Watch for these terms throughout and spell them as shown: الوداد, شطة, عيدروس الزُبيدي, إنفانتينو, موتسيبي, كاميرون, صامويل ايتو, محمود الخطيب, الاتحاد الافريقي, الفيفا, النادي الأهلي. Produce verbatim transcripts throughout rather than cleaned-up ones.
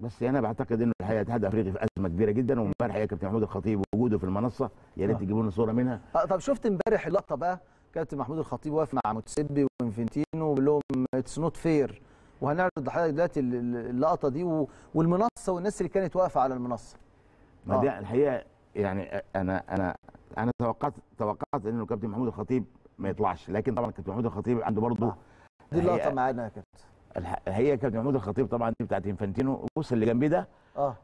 بس انا بعتقد انه الحقيقه الاتحاد الافريقي في ازمه كبيره جدا، وامبارح يا كابتن محمود الخطيب وجوده في المنصه يا ريت تجيبوا لنا صوره منها. اه طب شفت امبارح اللقطه بقى كابتن محمود الخطيب واقف مع موتسيبي وإنفانتينو وبيقول لهم اتس نوت فير، وهنعرض لحضرتك دلوقتي اللقطه دي والمنصه والناس اللي كانت واقفه على المنصه. ما دي الحقيقه يعني انا انا انا توقعت توقعت انه كابتن محمود الخطيب ما يطلعش، لكن طبعا كابتن محمود الخطيب عنده برضه دي اللقطه معانا يا كابتن. هي كابتن محمود الخطيب طبعا دي بتاعت انفانتينو. بص اللي جنبي ده اه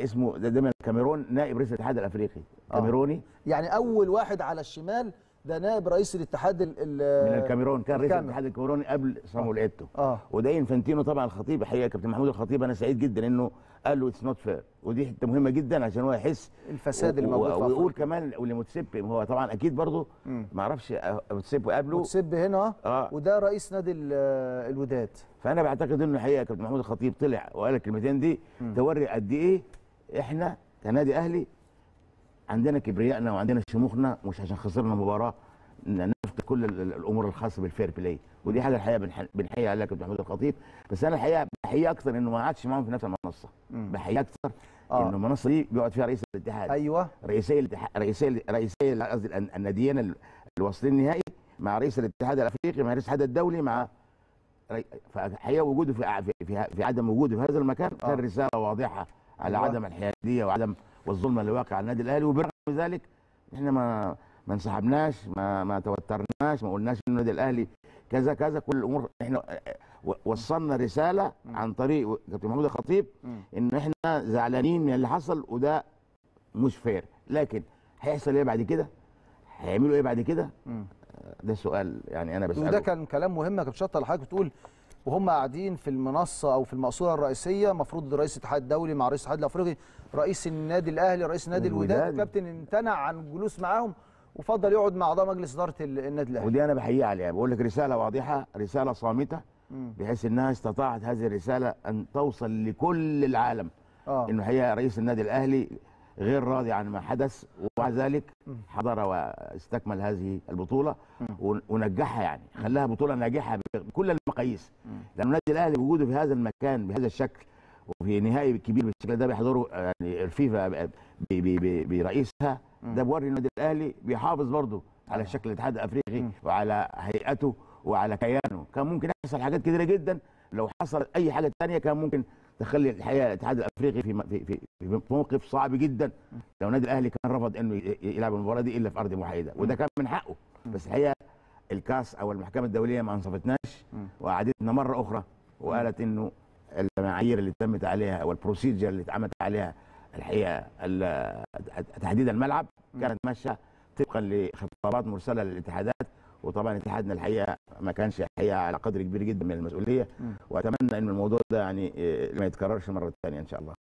اسمه ده دايما كاميرون، نائب رئيس الاتحاد الافريقي كاميروني. يعني اول واحد على الشمال ده نائب رئيس الاتحاد ال من الكاميرون، كان رئيس الاتحاد الكاميروني قبل صامويل ايتو. اه وده انفانتينو طبعا الخطيب. الحقيقه كابتن محمود الخطيب انا سعيد جدا انه قال له اتس نوت فير، ودي حته مهمه جدا عشان هو يحس الفساد اللي موجود. ويقول كمان ولموتسيبي، هو طبعا اكيد برضه ما اعرفش موتسيبي قابله، موتسيبي هنا اه وده رئيس نادي الوداد. فانا بعتقد انه الحقيقه كابتن محمود الخطيب طلع وقال الكلمتين دي توري قد ايه احنا كنادي اهلي عندنا كبريائنا وعندنا شموخنا، مش عشان خسرنا مباراه نفقد كل الامور الخاصه بالفير بلاي، ودي حاجه الحقيقه بنحيي عليها كابتن محمود الخطيب. بس انا الحقيقه بحييه اكثر انه ما قعدش معاهم في نفس المنصه، بحييه اكثر آه. انه المنصه دي بيقعد فيها رئيس الاتحاد، ايوه رئيسي الاتحاد رئيسي رئيسي قصدي الناديين اللي واصلين النهائي مع رئيس الاتحاد الافريقي مع رئيس الاتحاد الدولي مع ري... فحقيقه وجوده في في, في عدم وجوده في هذا المكان كان آه. رساله واضحه على أيوة. عدم الحياديه وعدم والظلم اللي واقع على النادي الاهلي، وبرغم ذلك احنا ما ما انسحبناش، ما ما توترناش، ما قلناش ان النادي الاهلي كذا كذا، كل الامور احنا وصلنا رساله عن طريق كابتن محمود الخطيب ان احنا زعلانين من اللي حصل وده مش فير، لكن هيحصل ايه بعد كده؟ هيعملوا ايه بعد كده؟ ده سؤال يعني انا بساله. وده كان كلام مهم يا كابتن شطه اللي حضرتك بتقول وهم قاعدين في المنصه او في المقصوره الرئيسيه، المفروض رئيس الاتحاد الدولي مع رئيس الاتحاد الافريقي، رئيس النادي الاهلي، رئيس نادي الوداد، الكابتن امتنع عن الجلوس معاهم وفضل يقعد مع اعضاء مجلس اداره النادي الاهلي. ودي انا بحييه عليها، بقول لك رساله واضحه، رساله صامته، بحيث انها استطاعت هذه الرساله ان توصل لكل العالم آه. انه هي رئيس النادي الاهلي غير راضي عن ما حدث، ومع ذلك حضر واستكمل هذه البطوله ونجحها، يعني خلاها بطوله ناجحه بكل المقاييس، لان النادي الاهلي بوجوده في هذا المكان بهذا الشكل وفي نهائي كبير بالشكل ده بيحضره يعني الفيفا برئيسها، ده بوري النادي الاهلي بيحافظ برضه على شكل الاتحاد الافريقي وعلى هيئته وعلى كيانه. كان ممكن يحصل حاجات كثيره جدا، لو حصل اي حاجه ثانيه كان ممكن تخلي الحقيقه الاتحاد الافريقي في في في, في موقف صعب جدا لو النادي الاهلي كان رفض انه يلعب المباراه دي الا في ارض محايده، وده كان من حقه. بس الحقيقه الكاس او المحكمه الدوليه ما انصفتناش وقعدتنا مره اخرى وقالت انه المعايير اللي تمت عليها او البروسيجر اللي اتعملت عليها الحقيقه تحديد الملعب كانت ماشيه طبقا لخطابات مرسله للاتحادات، وطبعا اتحادنا الحقيقه ما كانش الحقيقه على قدر كبير جدا من المسؤوليه، واتمنى ان الموضوع ده يعني ما يتكررش مره ثانيه ان شاء الله.